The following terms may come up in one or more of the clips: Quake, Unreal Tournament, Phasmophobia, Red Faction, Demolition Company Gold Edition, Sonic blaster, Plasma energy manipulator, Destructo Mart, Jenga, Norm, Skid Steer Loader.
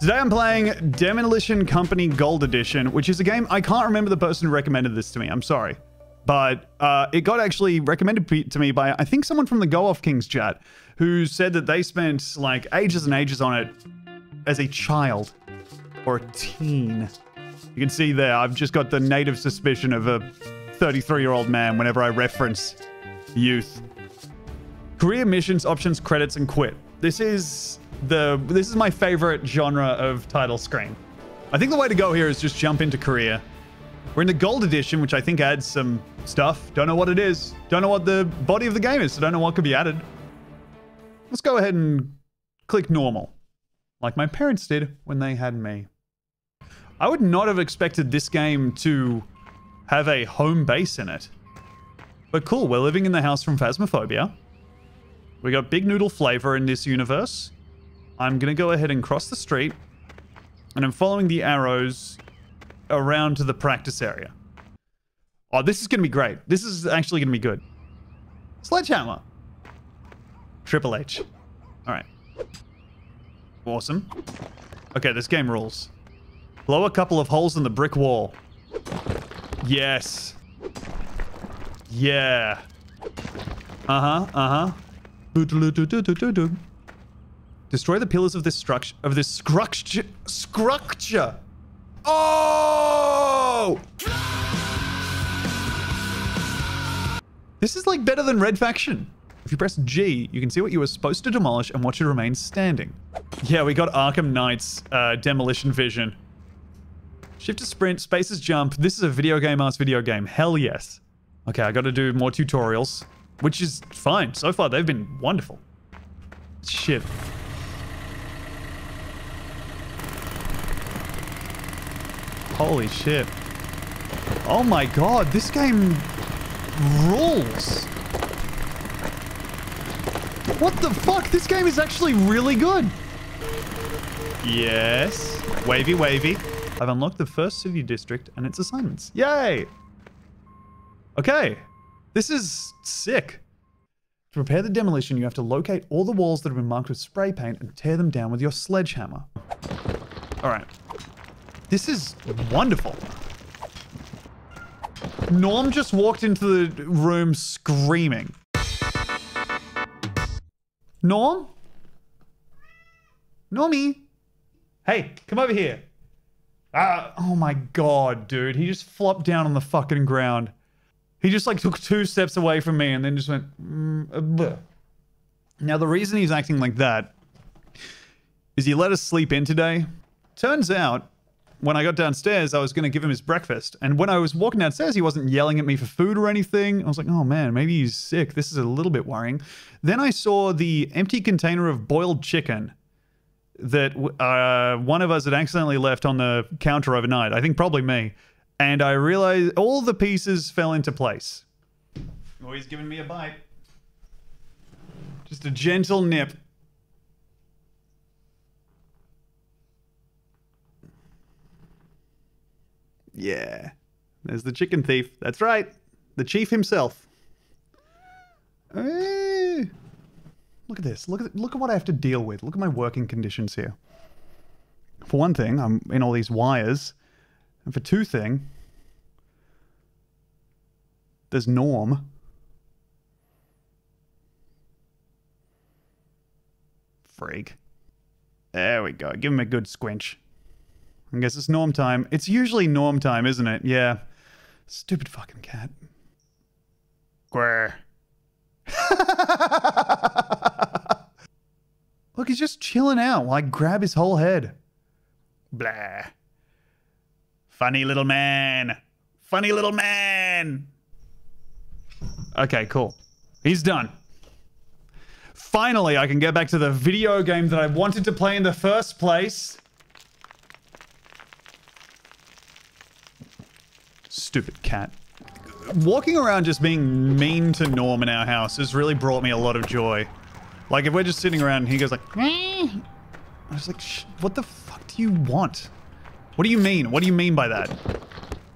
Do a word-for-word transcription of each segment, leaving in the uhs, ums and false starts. Today I'm playing Demolition Company Gold Edition, which is a game I can't remember the person who recommended this to me. I'm sorry. But uh, it got actually recommended to me by, I think, someone from the Go Off Kings chat who said that they spent like ages and ages on it as a child or a teen. You can see there, I've just got the native suspicion of a thirty-three-year-old man whenever I reference youth. Career missions, options, credits, and quit. This is the this is my favorite genre of title screen. I think the way to go here is just jump into career. We're in the Gold Edition, which I think adds some stuff. Don't know what it is. Don't know what the body of the game is, so don't know what could be added. Let's go ahead and click normal, like my parents did when they had me. I would not have expected this game to have a home base in it. But cool, we're living in the house from Phasmophobia. We got big noodle flavor in this universe. I'm gonna go ahead and cross the street, and I'm following the arrows around to the practice area. Oh, this is gonna be great. This is actually gonna be good. Sledgehammer. Triple H. All right. Awesome. Okay, this game rules. Blow a couple of holes in the brick wall. Yes. Yeah. Uh-huh, uh-huh. Do-do-do-do-do-do-do. Destroy the pillars of this structure, of this structure, structure. Oh! This is like better than Red Faction. If you press G, you can see what you were supposed to demolish and what should remain standing. Yeah, we got Arkham Knight's uh, demolition vision. Shift to sprint, space is jump. This is a video game ass video game. Hell yes. Okay, I got to do more tutorials, which is fine. So far, they've been wonderful. Shit. Holy shit. Oh my god, this game rules. What the fuck? This game is actually really good. Yes. Wavy, wavy. I've unlocked the first city district and its assignments. Yay! Okay. This is sick. To prepare the demolition, you have to locate all the walls that have been marked with spray paint and tear them down with your sledgehammer. All right. This is wonderful. Norm just walked into the room screaming. Norm? Normie? Hey, come over here. Uh, oh my god, dude. He just flopped down on the fucking ground. He just like took two steps away from me and then just went... Mm, now the reason he's acting like that is he let us sleep in today. Turns out... when I got downstairs, I was going to give him his breakfast. And when I was walking downstairs, he wasn't yelling at me for food or anything. I was like, oh man, maybe he's sick. This is a little bit worrying. Then I saw the empty container of boiled chicken that uh, one of us had accidentally left on the counter overnight. I think probably me. And I realized all the pieces fell into place. Oh, he's giving me a bite. Just a gentle nip. Yeah, there's the chicken thief. That's right, the chief himself. Hey. Look at this. Look at look at what I have to deal with. Look at my working conditions here. For one thing, I'm in all these wires, and for two thing, there's Norm. Freak. There we go. Give him a good squinch. I guess it's Norm time. It's usually Norm time, isn't it? Yeah. Stupid fucking cat. Grr. Look, he's just chilling out while I grab his whole head. Blah. Funny little man. Funny little man. Okay, cool. He's done. Finally, I can get back to the video game that I wanted to play in the first place. Stupid cat. Walking around just being mean to Norm in our house has really brought me a lot of joy. Like if we're just sitting around and he goes like, eh. I was like, shh, what the fuck do you want? What do you mean? What do you mean by that?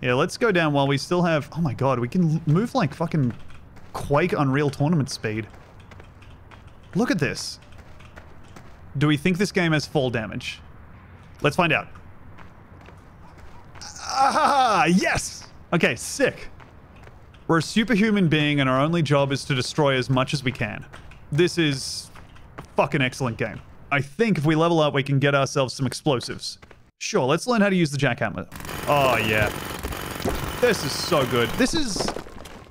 Yeah, let's go down while we still have, oh my God, we can move like fucking Quake Unreal Tournament speed. Look at this. Do we think this game has fall damage? Let's find out. Ah, yes! Okay, sick. We're a superhuman being and our only job is to destroy as much as we can. This is a fucking excellent game. I think if we level up, we can get ourselves some explosives. Sure, let's learn how to use the jackhammer. Oh, yeah. This is so good. This is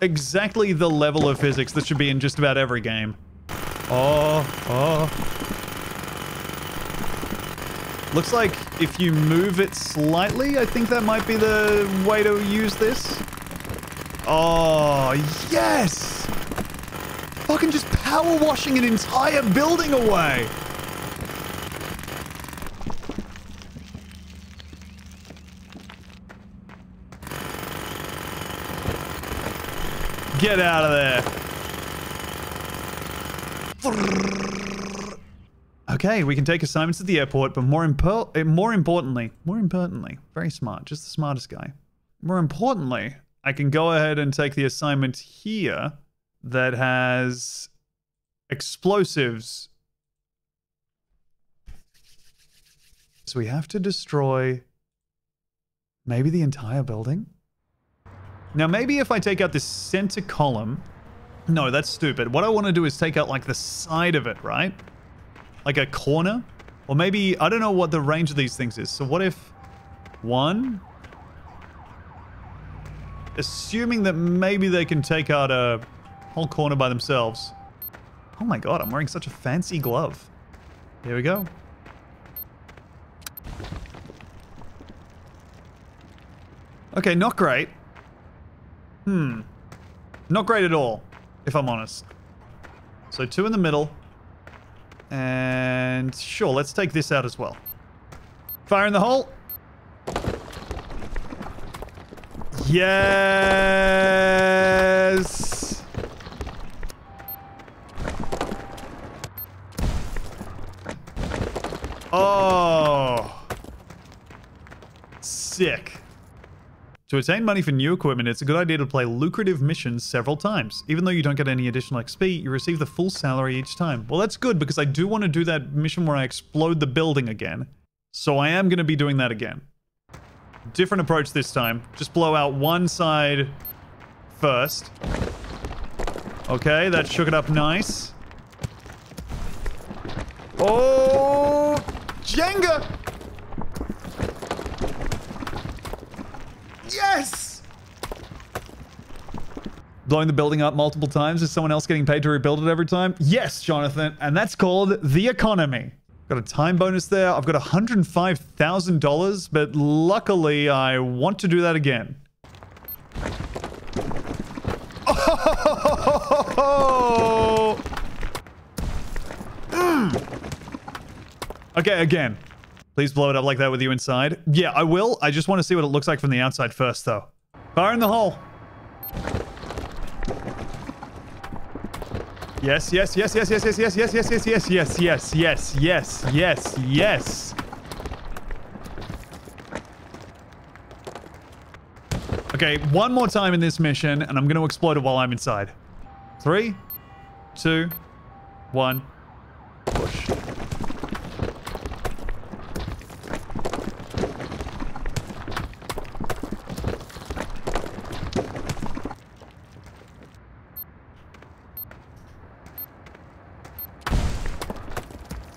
exactly the level of physics that should be in just about every game. Oh, oh. Looks like if you move it slightly, I think that might be the way to use this. Oh, yes! Fucking just power washing an entire building away! Get out of there! Okay, we can take assignments at the airport, but more impo- more importantly, more importantly, very smart, just the smartest guy. More importantly, I can go ahead and take the assignment here that has explosives. So we have to destroy maybe the entire building? Now maybe if I take out this center column... No, that's stupid. What I want to do is take out like the side of it, right? Like a corner? Or maybe, I don't know what the range of these things is. So what if one... Assuming that maybe they can take out a whole corner by themselves. Oh my god, I'm wearing such a fancy glove. Here we go. Okay, not great. Hmm. Not great at all, if I'm honest. So two in the middle. And sure, let's take this out as well. Fire in the hole. Yes! Oh! Sick. To attain money for new equipment, it's a good idea to play lucrative missions several times. Even though you don't get any additional X P, you receive the full salary each time. Well, that's good because I do want to do that mission where I explode the building again. So I am going to be doing that again. Different approach this time. Just blow out one side first. Okay, that shook it up nice. Oh, Jenga! Yes! Blowing the building up multiple times. Is someone else getting paid to rebuild it every time? Yes, Jonathan, and that's called the economy. Got a time bonus there. I've got one hundred five thousand dollars, but luckily I want to do that again. Oh! Mm. Okay, again. Please blow it up like that with you inside. Yeah, I will. I just want to see what it looks like from the outside first, though. Fire in the hole. Yes, yes, yes, yes, yes, yes, yes, yes, yes, yes, yes, yes, yes, yes, yes, yes, yes. Okay, one more time in this mission, and I'm going to explode it while I'm inside. Three, two, one, push.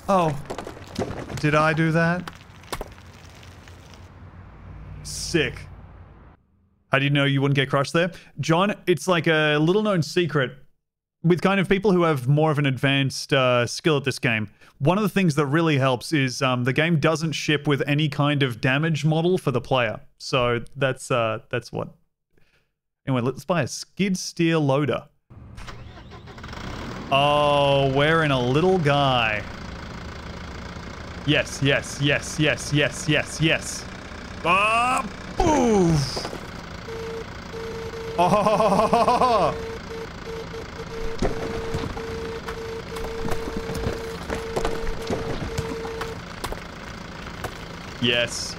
Oh, did I do that? Sick. How do you know you wouldn't get crushed there? John, it's like a little known secret with kind of people who have more of an advanced uh, skill at this game. One of the things that really helps is um, the game doesn't ship with any kind of damage model for the player. So that's, uh, that's what. Anyway, let's buy a Skid Steer Loader. Oh, we're in a little guy. Yes, yes, yes, yes, yes, yes, yes. Ah, boof! Oh! Yes.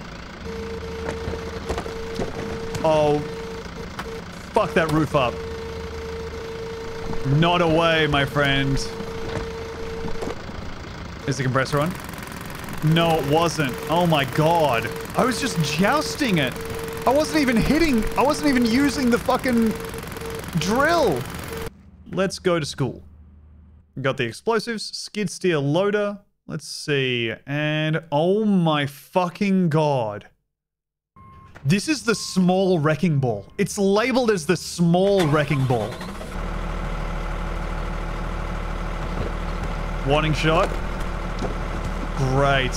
Oh. Fuck that roof up. Not away, my friend. Is the compressor on? No, it wasn't. Oh my god. I was just jousting it. I wasn't even hitting. I wasn't even using the fucking drill. Let's go to school. We've got the explosives, skid steer loader. Let's see. And oh my fucking god. This is the small wrecking ball. It's labeled as the small wrecking ball. Warning shot. Great.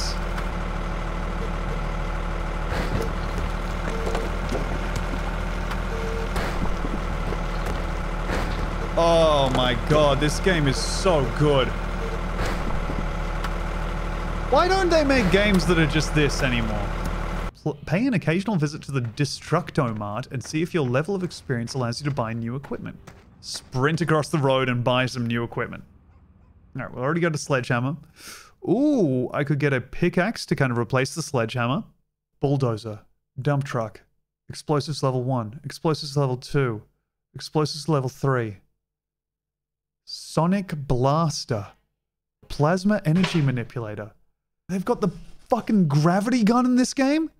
Oh my god, this game is so good. Why don't they make games that are just this anymore? Pl- pay an occasional visit to the Destructo Mart and see if your level of experience allows you to buy new equipment. Sprint across the road and buy some new equipment. Alright, we've already got a sledgehammer. Ooh, I could get a pickaxe to kind of replace the sledgehammer. Bulldozer. Dump truck. Explosives level one. Explosives level two. Explosives level three. Sonic blaster. Plasma energy manipulator. They've got the fucking gravity gun in this game?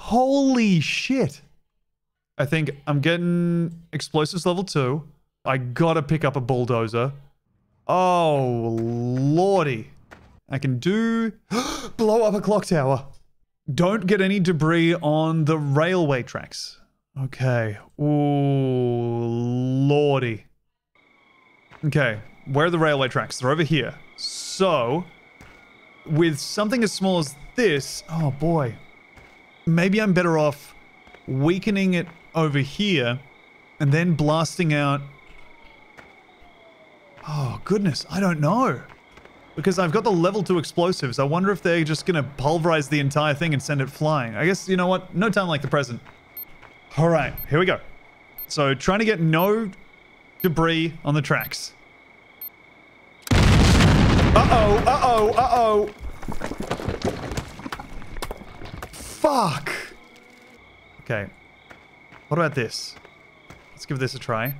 Holy shit. I think I'm getting explosives level two. I gotta pick up a bulldozer. Oh, lordy. I can do... blow up a clock tower. Don't get any debris on the railway tracks. Okay. Ooh, lordy. Okay, where are the railway tracks? They're over here. So, with something as small as this... oh, boy. Maybe I'm better off weakening it over here and then blasting out... oh, goodness. I don't know. Because I've got the level two explosives. I wonder if they're just going to pulverize the entire thing and send it flying. I guess, you know what? No time like the present. All right, here we go. So, trying to get no debris on the tracks. Uh-oh, uh-oh, uh-oh. Fuck. Okay. What about this? Let's give this a try.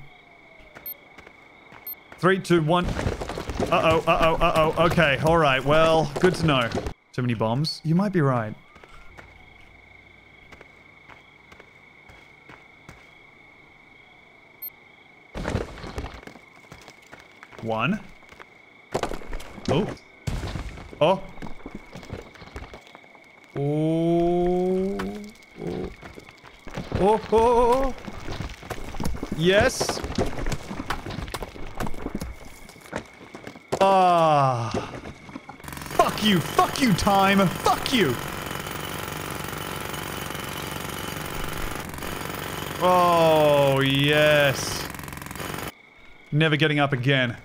Three, two, one. Uh-oh, uh-oh, uh-oh. Okay, all right. Well, good to know. Too many bombs? You might be right. One. Oh. Oh. Oh. Oh. Oh. Oh. Yes. Ah. Fuck you. Fuck you, time. Fuck you. Oh, yes. Never getting up again.